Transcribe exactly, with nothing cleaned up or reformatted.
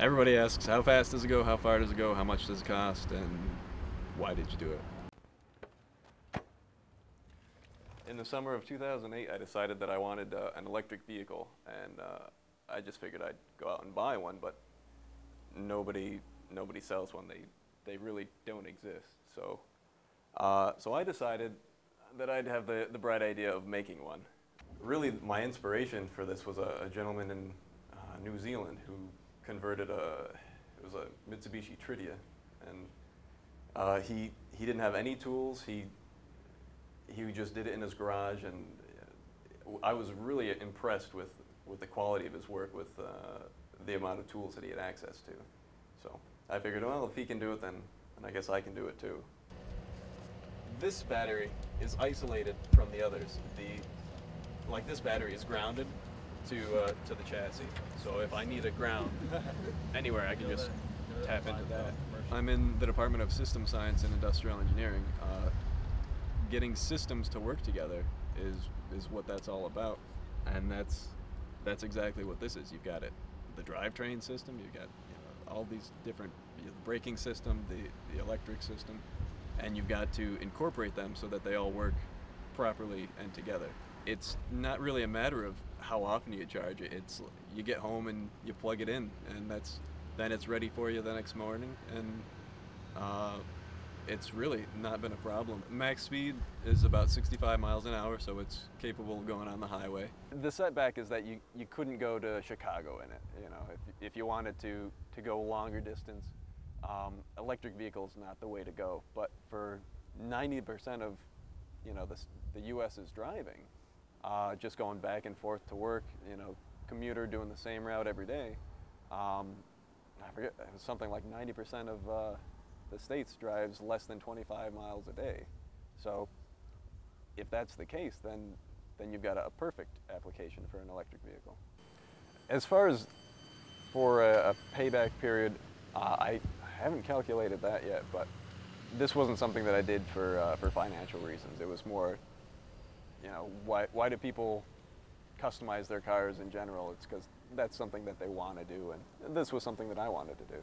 Everybody asks, how fast does it go, how far does it go, how much does it cost, and why did you do it? In the summer of two thousand eight, I decided that I wanted uh, an electric vehicle, and uh, I just figured I'd go out and buy one, but nobody nobody sells one. They, they really don't exist. So, uh, so I decided that I'd have the, the bright idea of making one. Really, my inspiration for this was a, a gentleman in uh, New Zealand who converted a, it was a Mitsubishi Tridia, and uh, he, he didn't have any tools. He, he just did it in his garage, and I was really impressed with, with the quality of his work, with uh, the amount of tools that he had access to. So I figured, well, if he can do it, then, then I guess I can do it too. This battery is isolated from the others. The, like this battery is grounded to, uh, to the chassis. So if I need a ground anywhere, I can just tap into that. I'm in the Department of System Science and Industrial Engineering. Uh, getting systems to work together is, is what that's all about. And that's, that's exactly what this is. You've got it, the drivetrain system, you've got you know, all these different, you know, the braking system, the, the electric system, and you've got to incorporate them so that they all work properly and together. It's not really a matter of how often you charge it. It's you get home and you plug it in, and that's then it's ready for you the next morning. And uh, it's really not been a problem. Max speed is about sixty-five miles an hour, so it's capable of going on the highway. The setback is that you you couldn't go to Chicago in it. You know, if if you wanted to to go longer distance, um, electric vehicle's not the way to go. But for ninety percent of you know the the U S is driving. Uh, just going back and forth to work, you know, commuter doing the same route every day. Um, I forget, it was something like ninety percent of uh, the states drives less than twenty-five miles a day. So if that's the case, then, then you've got a, a perfect application for an electric vehicle. As far as for a, a payback period, uh, I haven't calculated that yet, but this wasn't something that I did for, uh, for financial reasons. It was more, you know, why, why do people customize their cars in general? It's because that's something that they want to do, and this was something that I wanted to do.